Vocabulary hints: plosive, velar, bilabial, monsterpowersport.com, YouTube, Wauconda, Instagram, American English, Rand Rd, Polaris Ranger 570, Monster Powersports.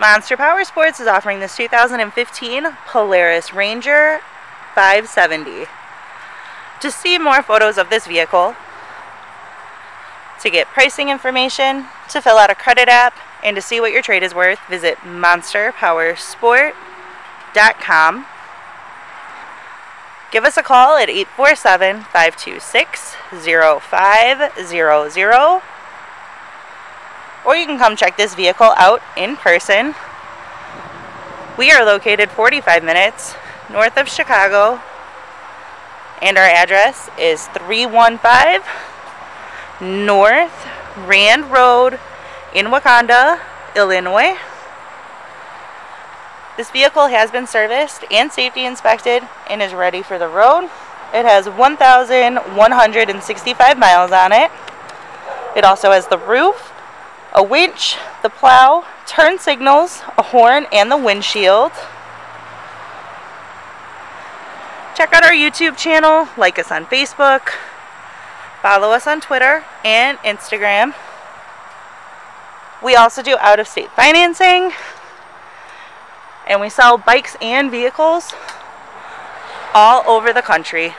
Monster Powersports is offering this 2015 Polaris Ranger 570. To see more photos of this vehicle, to get pricing information, to fill out a credit app, and to see what your trade is worth, visit monsterpowersport.com. Give us a call at 847-526-0500. Or you can come check this vehicle out in person. We are located 45 minutes north of Chicago, and our address is 315 North Rand Road in Wauconda, Illinois. This vehicle has been serviced and safety inspected and is ready for the road. It has 1,165 miles on it. It also has the roof, a winch, the plow, turn signals, a horn, and the windshield. Check out our YouTube channel, like us on Facebook, follow us on Twitter and Instagram. We also do out-of-state financing, and we sell bikes and vehicles all over the country.